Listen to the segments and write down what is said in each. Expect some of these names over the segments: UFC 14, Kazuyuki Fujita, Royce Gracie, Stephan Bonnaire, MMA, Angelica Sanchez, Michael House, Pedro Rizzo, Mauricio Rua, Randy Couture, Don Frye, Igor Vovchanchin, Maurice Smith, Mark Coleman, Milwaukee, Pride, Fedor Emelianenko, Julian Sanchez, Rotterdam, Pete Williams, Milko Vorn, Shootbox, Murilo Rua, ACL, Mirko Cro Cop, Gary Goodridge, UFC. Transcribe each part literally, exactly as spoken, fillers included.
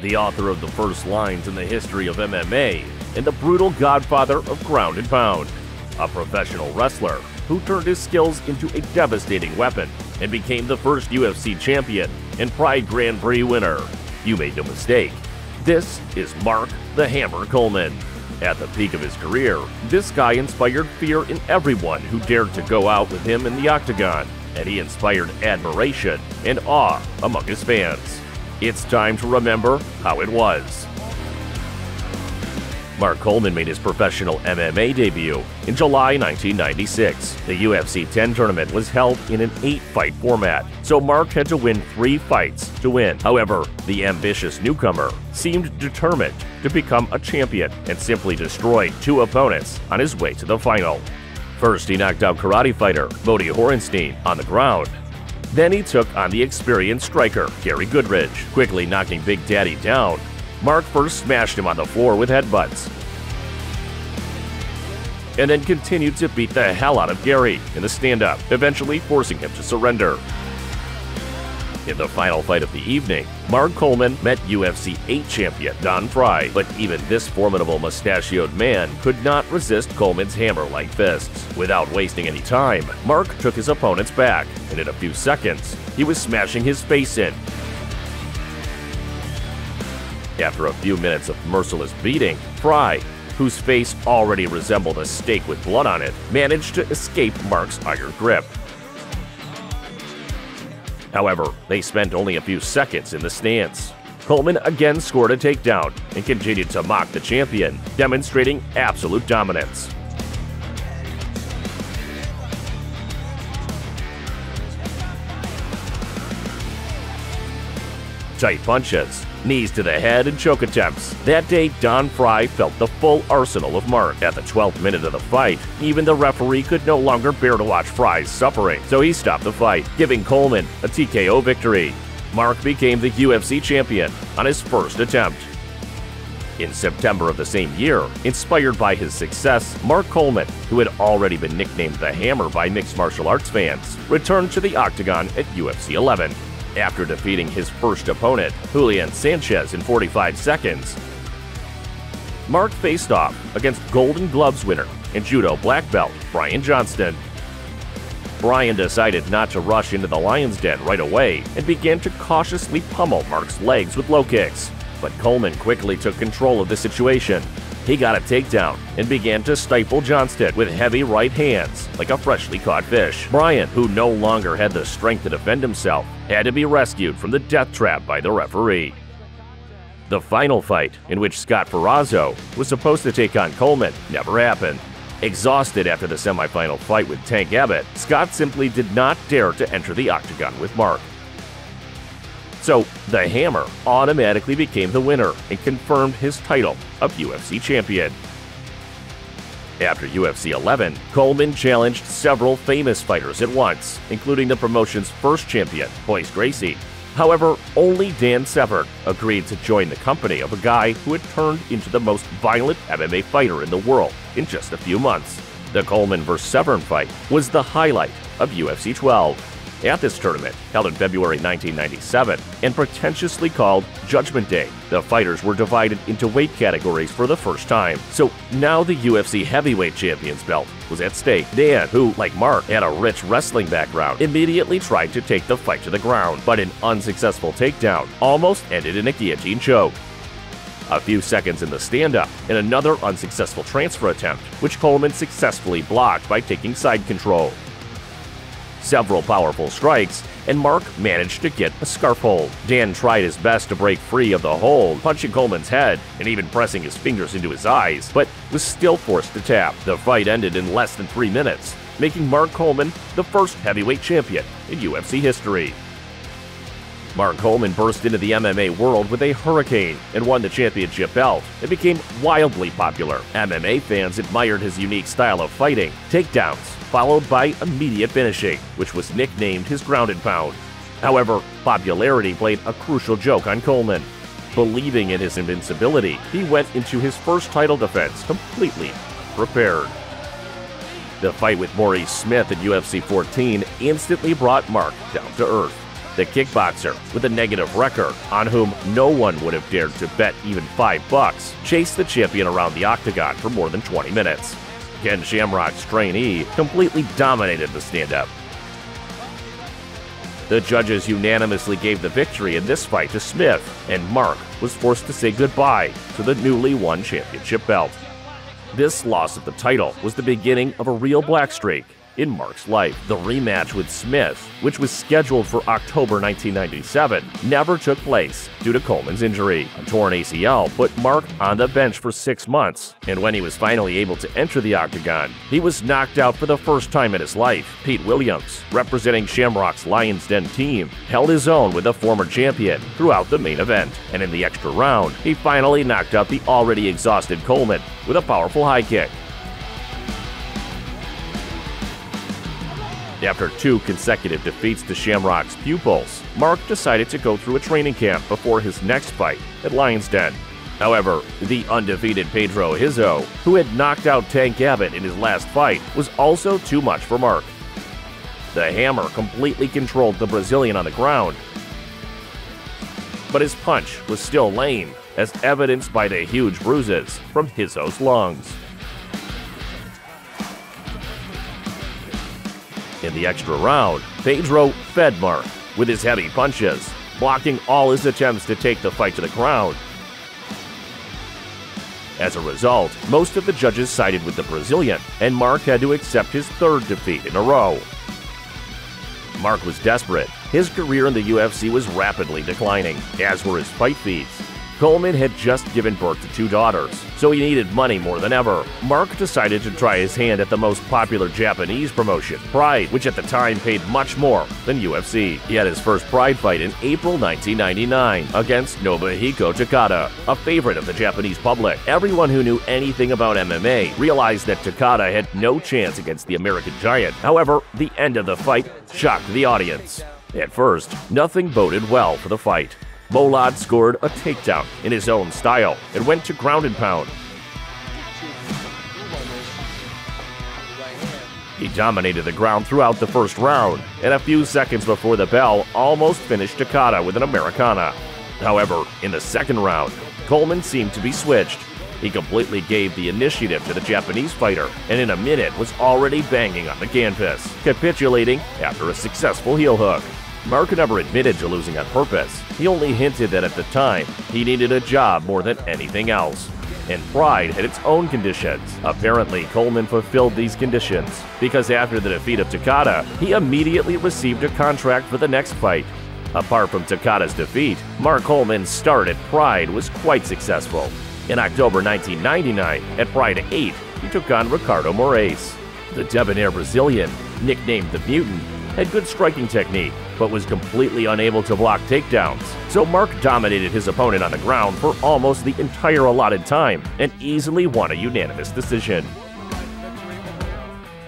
the author of the first lines in the history of M M A, and the brutal godfather of ground and pound. A professional wrestler who turned his skills into a devastating weapon and became the first U F C champion and Pride Grand Prix winner. You made no mistake, this is Mark "The Hammer" Coleman. At the peak of his career, this guy inspired fear in everyone who dared to go out with him in the octagon, and he inspired admiration and awe among his fans. It's time to remember how it was. Mark Coleman made his professional M M A debut in July nineteen ninety-six. The U F C ten tournament was held in an eight-fight format, so Mark had to win three fights to win. However, the ambitious newcomer seemed determined to become a champion and simply destroyed two opponents on his way to the final. First, he knocked out karate fighter Modi Horenstein on the ground. Then he took on the experienced striker Gary Goodridge, quickly knocking Big Daddy down. Mark first smashed him on the floor with headbutts, and then continued to beat the hell out of Gary in the stand-up, eventually forcing him to surrender. In the final fight of the evening, Mark Coleman met U F C eight champion Don Frye, but even this formidable mustachioed man could not resist Coleman's hammer-like fists. Without wasting any time, Mark took his opponent's back, and in a few seconds, he was smashing his face in. After a few minutes of merciless beating, Frye, whose face already resembled a steak with blood on it, managed to escape Mark's iron grip. However, they spent only a few seconds in the stance. Coleman again scored a takedown and continued to mock the champion, demonstrating absolute dominance. Tight punches, knees to the head, and choke attempts. That day, Don Frye felt the full arsenal of Mark. At the twelfth minute of the fight, even the referee could no longer bear to watch Frye's suffering, so he stopped the fight, giving Coleman a T K O victory. Mark became the U F C champion on his first attempt. In September of the same year, inspired by his success, Mark Coleman, who had already been nicknamed The Hammer by mixed martial arts fans, returned to the octagon at U F C eleven. After defeating his first opponent, Julian Sanchez, in forty-five seconds, Mark faced off against Golden Gloves winner and judo black belt Brian Johnston. Brian decided not to rush into the lion's den right away and began to cautiously pummel Mark's legs with low kicks, but Coleman quickly took control of the situation. He got a takedown and began to stifle Johnston with heavy right hands like a freshly caught fish. Brian, who no longer had the strength to defend himself, had to be rescued from the death trap by the referee. The final fight, in which Scott Ferrazzo was supposed to take on Coleman, never happened. Exhausted after the semifinal fight with Tank Abbott, Scott simply did not dare to enter the octagon with Mark. So, The Hammer automatically became the winner and confirmed his title of U F C champion. After U F C eleven, Coleman challenged several famous fighters at once, including the promotion's first champion, Royce Gracie. However, only Dan Severn agreed to join the company of a guy who had turned into the most violent M M A fighter in the world in just a few months. The Coleman versus. Severn fight was the highlight of U F C twelve. At this tournament, held in February nineteen ninety-seven and pretentiously called Judgment Day, the fighters were divided into weight categories for the first time. So now the U F C heavyweight champion's belt was at stake. Dan, who, like Mark, had a rich wrestling background, immediately tried to take the fight to the ground, but an unsuccessful takedown almost ended in a guillotine choke. A few seconds in the stand-up, and another unsuccessful transfer attempt, which Coleman successfully blocked by taking side control. Several powerful strikes, and Mark managed to get a scarf hold. Dan tried his best to break free of the hold, punching Coleman's head and even pressing his fingers into his eyes, but was still forced to tap. The fight ended in less than three minutes, making Mark Coleman the first heavyweight champion in U F C history. Mark Coleman burst into the M M A world with a hurricane and won the championship belt and became wildly popular. M M A fans admired his unique style of fighting, takedowns, followed by immediate finishing, which was nicknamed his ground and pound. However, popularity played a crucial joke on Coleman. Believing in his invincibility, he went into his first title defense completely prepared. The fight with Maurice Smith at U F C fourteen instantly brought Mark down to earth. the kickboxer with a negative record, on whom no one would have dared to bet even five bucks, chased the champion around the octagon for more than twenty minutes. Ken Shamrock's trainee completely dominated the stand-up. The judges unanimously gave the victory in this fight to Smith, and Mark was forced to say goodbye to the newly won championship belt. This loss of the title was the beginning of a real black streak in Mark's life. The rematch with Smith, which was scheduled for October nineteen ninety-seven, never took place due to Coleman's injury. A torn A C L put Mark on the bench for six months, and when he was finally able to enter the octagon, he was knocked out for the first time in his life. Pete Williams, representing Shamrock's Lion's Den team, held his own with the former champion throughout the main event, and in the extra round, he finally knocked out the already exhausted Coleman with a powerful high kick. After two consecutive defeats to Shamrock's pupils, Mark decided to go through a training camp before his next fight at Lion's Den. However, the undefeated Pedro Rizzo, who had knocked out Tank Abbott in his last fight, was also too much for Mark. The hammer completely controlled the Brazilian on the ground, but his punch was still lame, as evidenced by the huge bruises from Rizzo's lungs. In the extra round, Pedro fed Mark with his heavy punches, blocking all his attempts to take the fight to the ground. As a result, most of the judges sided with the Brazilian, and Mark had to accept his third defeat in a row. Mark was desperate. His career in the U F C was rapidly declining, as were his fight fees. Coleman had just given birth to two daughters, so he needed money more than ever. Mark decided to try his hand at the most popular Japanese promotion, Pride, which at the time paid much more than U F C. He had his first Pride fight in April nineteen ninety-nine against Nobuhiko Takada, a favorite of the Japanese public. Everyone who knew anything about M M A realized that Takada had no chance against the American giant. However, the end of the fight shocked the audience. At first, nothing boded well for the fight. Molad scored a takedown in his own style and went to ground and pound. He dominated the ground throughout the first round, and a few seconds before the bell almost finished Takada with an Americana. However, in the second round, Coleman seemed to be switched. He completely gave the initiative to the Japanese fighter, and in a minute was already banging on the canvas, capitulating after a successful heel hook. Mark never admitted to losing on purpose. He only hinted that at the time, he needed a job more than anything else. And Pride had its own conditions. Apparently, Coleman fulfilled these conditions, because after the defeat of Takada, he immediately received a contract for the next fight. Apart from Takada's defeat, Mark Coleman's start at Pride was quite successful. In October nineteen ninety-nine, at Pride eight, he took on Ricardo Moraes. The debonair Brazilian, nicknamed the Mutant, had good striking technique, but was completely unable to block takedowns, so Mark dominated his opponent on the ground for almost the entire allotted time and easily won a unanimous decision.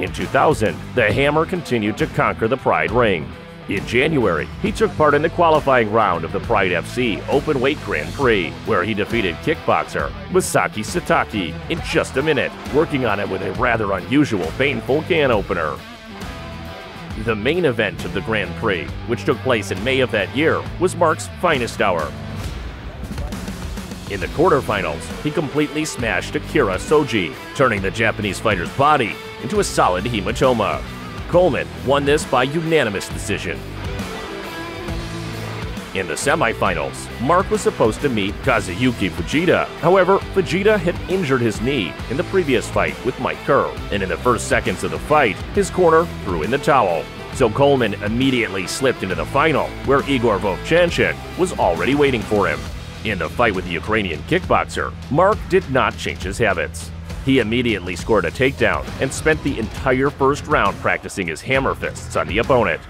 In two thousand, the Hammer continued to conquer the Pride ring. In January, he took part in the qualifying round of the Pride F C Openweight Grand Prix, where he defeated kickboxer Masaki Satake in just a minute, working on it with a rather unusual, painful can opener. The main event of the Grand Prix, which took place in May of that year, was Mark's finest hour. In the quarterfinals, he completely smashed Akira Soji, turning the Japanese fighter's body into a solid hematoma. Coleman won this by unanimous decision. In the semifinals, Mark was supposed to meet Kazuyuki Fujita. However, Fujita had injured his knee in the previous fight with Mike Kerr, and in the first seconds of the fight, his corner threw in the towel. So Coleman immediately slipped into the final, where Igor Vovchanchin was already waiting for him. In the fight with the Ukrainian kickboxer, Mark did not change his habits. He immediately scored a takedown and spent the entire first round practicing his hammer fists on the opponent,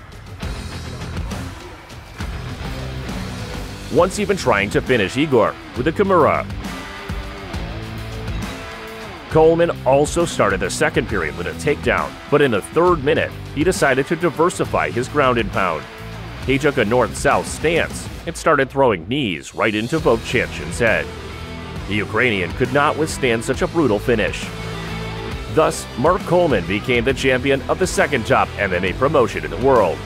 once even trying to finish Igor with a Kimura. Coleman also started the second period with a takedown, but in the third minute, he decided to diversify his ground and pound. He took a north-south stance and started throwing knees right into Vovchanchin's head. The Ukrainian could not withstand such a brutal finish. Thus, Mark Coleman became the champion of the second top M M A promotion in the world.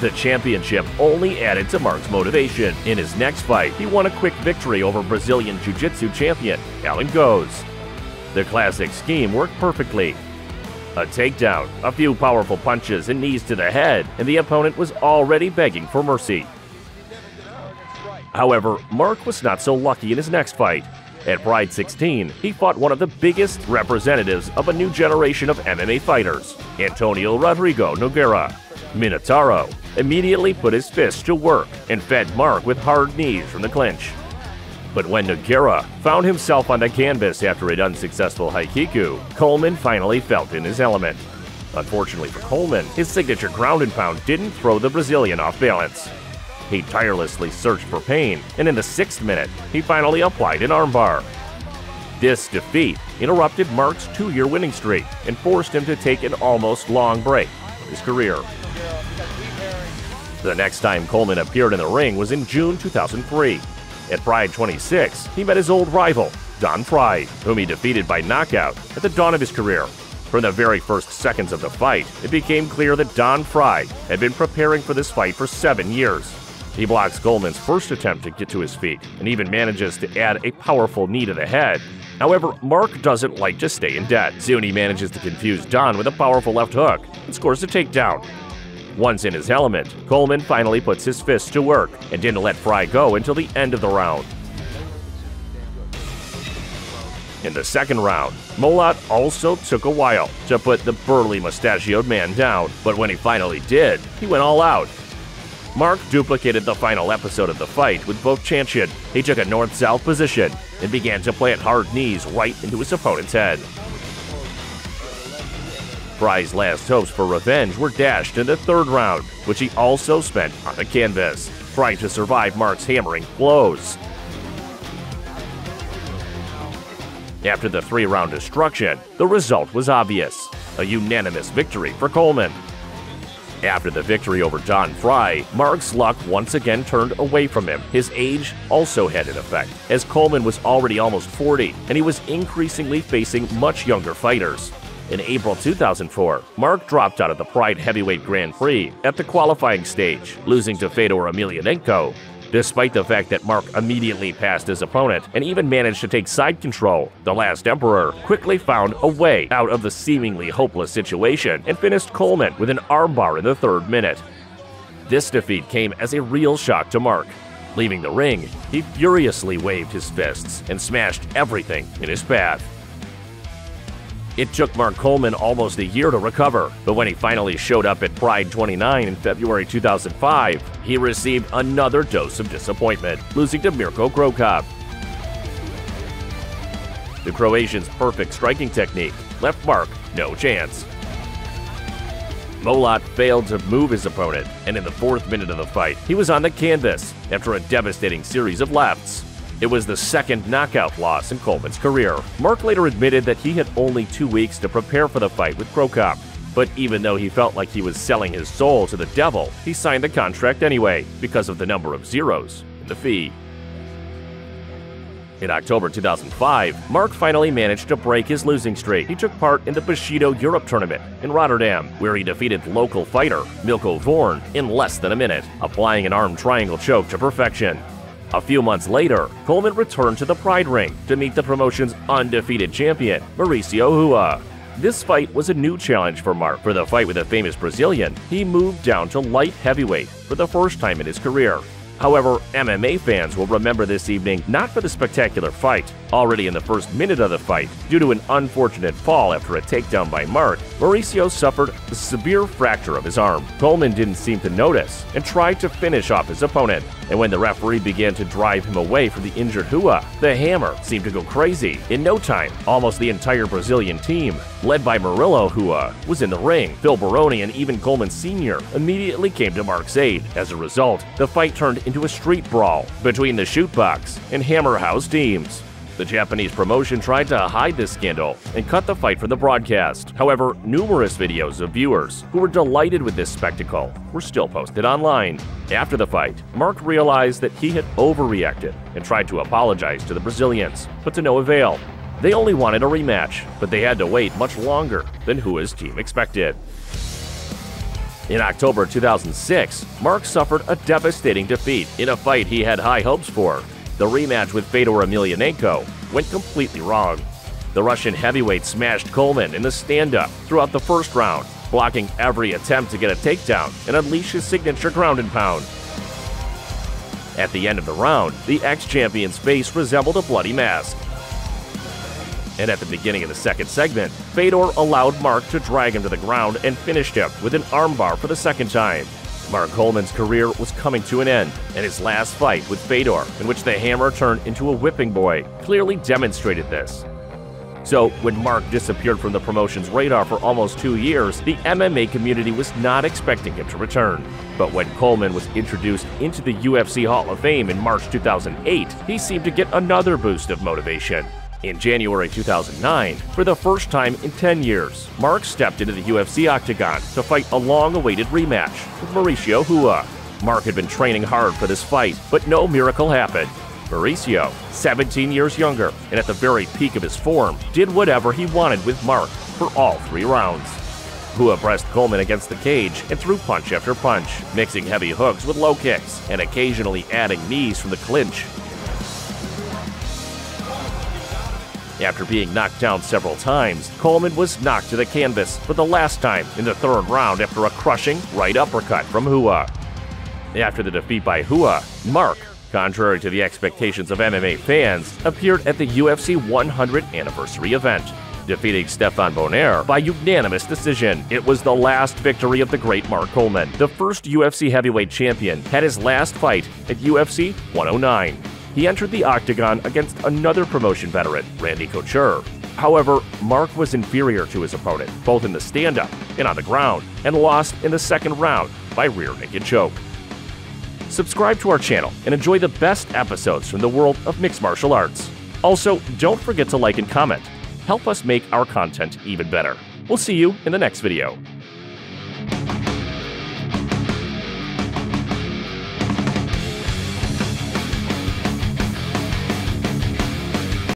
The championship only added to Mark's motivation. In his next fight, he won a quick victory over Brazilian Jiu-Jitsu champion Alan Goes. The classic scheme worked perfectly. A takedown, a few powerful punches and knees to the head, and the opponent was already begging for mercy. However, Mark was not so lucky in his next fight. At Pride sixteen, he fought one of the biggest representatives of a new generation of M M A fighters, Antonio Rodrigo Nogueira. Minotauro immediately put his fists to work and fed Mark with hard knees from the clinch. But when Nogueira found himself on the canvas after an unsuccessful Haikiku, Coleman finally felt in his element. Unfortunately for Coleman, his signature ground and pound didn't throw the Brazilian off balance. He tirelessly searched for pain, and in the sixth minute, he finally applied an armbar. This defeat interrupted Mark's two-year winning streak and forced him to take an almost long break from his career. The next time Coleman appeared in the ring was in June two thousand three. At Pride twenty-six, he met his old rival, Don Frye, whom he defeated by knockout at the dawn of his career. From the very first seconds of the fight, it became clear that Don Frye had been preparing for this fight for seven years. He blocks Coleman's first attempt to get to his feet and even manages to add a powerful knee to the head. However, Mark doesn't like to stay in debt. Soon he manages to confuse Don with a powerful left hook and scores a takedown. Once in his element, Coleman finally puts his fists to work and didn't let Frye go until the end of the round. In the second round, Molot also took a while to put the burly mustachioed man down, but when he finally did, he went all out. Mark duplicated the final episode of the fight with Vovchanchin. He took a north-south position and began to plant hard knees right into his opponent's head. Frye's last hopes for revenge were dashed in the third round, which he also spent on the canvas, trying to survive Mark's hammering blows. After the three-round destruction, the result was obvious, a unanimous victory for Coleman. After the victory over Don Frye, Mark's luck once again turned away from him. His age also had an effect, as Coleman was already almost forty, and he was increasingly facing much younger fighters. In April two thousand four, Mark dropped out of the Pride Heavyweight Grand Prix at the qualifying stage, losing to Fedor Emelianenko. Despite the fact that Mark immediately passed his opponent and even managed to take side control, the Last Emperor quickly found a way out of the seemingly hopeless situation and finished Coleman with an armbar in the third minute. This defeat came as a real shock to Mark. Leaving the ring, he furiously waved his fists and smashed everything in his path. It took Mark Coleman almost a year to recover, but when he finally showed up at Pride twenty-nine in February two thousand five, he received another dose of disappointment, losing to Mirko Cro Cop. The Croatian's perfect striking technique left Mark no chance. Molot failed to move his opponent, and in the fourth minute of the fight, he was on the canvas after a devastating series of lefts. It was the second knockout loss in Coleman's career. Mark later admitted that he had only two weeks to prepare for the fight with Cro Cop, but even though he felt like he was selling his soul to the devil, he signed the contract anyway because of the number of zeros in the fee. In October two thousand five, Mark finally managed to break his losing streak. He took part in the Bushido Europe tournament in Rotterdam, where he defeated local fighter Milko Vorn in less than a minute, applying an arm triangle choke to perfection. A few months later, Coleman returned to the Pride ring to meet the promotion's undefeated champion, Mauricio Rua. This fight was a new challenge for Mark. For the fight with the famous Brazilian, he moved down to light heavyweight for the first time in his career. However, M M A fans will remember this evening not for the spectacular fight. Already in the first minute of the fight, due to an unfortunate fall after a takedown by Mark, Mauricio suffered a severe fracture of his arm. Coleman didn't seem to notice and tried to finish off his opponent. And when the referee began to drive him away from the injured Rua, the hammer seemed to go crazy. In no time, almost the entire Brazilian team, led by Murilo Rua, was in the ring. Phil Baroni and even Coleman Senior immediately came to Mark's aid. As a result, the fight turned into a street brawl between the Shootbox and Hammerhouse teams. The Japanese promotion tried to hide this scandal and cut the fight from the broadcast. However, numerous videos of viewers who were delighted with this spectacle were still posted online. After the fight, Mark realized that he had overreacted and tried to apologize to the Brazilians, but to no avail. They only wanted a rematch, but they had to wait much longer than Rua's team expected. In October two thousand six, Mark suffered a devastating defeat in a fight he had high hopes for. The rematch with Fedor Emelianenko went completely wrong. The Russian heavyweight smashed Coleman in the stand-up throughout the first round, blocking every attempt to get a takedown and unleash his signature ground and pound. At the end of the round, the ex-champion's face resembled a bloody mask. And at the beginning of the second segment, Fedor allowed Mark to drag him to the ground and finished him with an armbar for the second time. Mark Coleman's career was coming to an end, and his last fight with Fedor, in which the hammer turned into a whipping boy, clearly demonstrated this. So, when Mark disappeared from the promotion's radar for almost two years, the M M A community was not expecting him to return. But when Coleman was introduced into the U F C Hall of Fame in March two thousand eight, he seemed to get another boost of motivation. In January two thousand nine, for the first time in ten years, Mark stepped into the U F C octagon to fight a long-awaited rematch with Mauricio Rua. Mark had been training hard for this fight, but no miracle happened. Mauricio, seventeen years younger and at the very peak of his form, did whatever he wanted with Mark for all three rounds. Rua pressed Coleman against the cage and threw punch after punch, mixing heavy hooks with low kicks and occasionally adding knees from the clinch. After being knocked down several times, Coleman was knocked to the canvas for the last time in the third round after a crushing right uppercut from Rua. After the defeat by Rua, Mark, contrary to the expectations of M M A fans, appeared at the U F C one hundred anniversary event, defeating Stephan Bonnaire by unanimous decision. It was the last victory of the great Mark Coleman. The first U F C heavyweight champion had his last fight at U F C one oh nine. He entered the octagon against another promotion veteran, Randy Couture. However, Mark was inferior to his opponent, both in the stand-up and on the ground, and lost in the second round by rear naked choke. Subscribe to our channel and enjoy the best episodes from the world of mixed martial arts. Also, don't forget to like and comment. Help us make our content even better. We'll see you in the next video.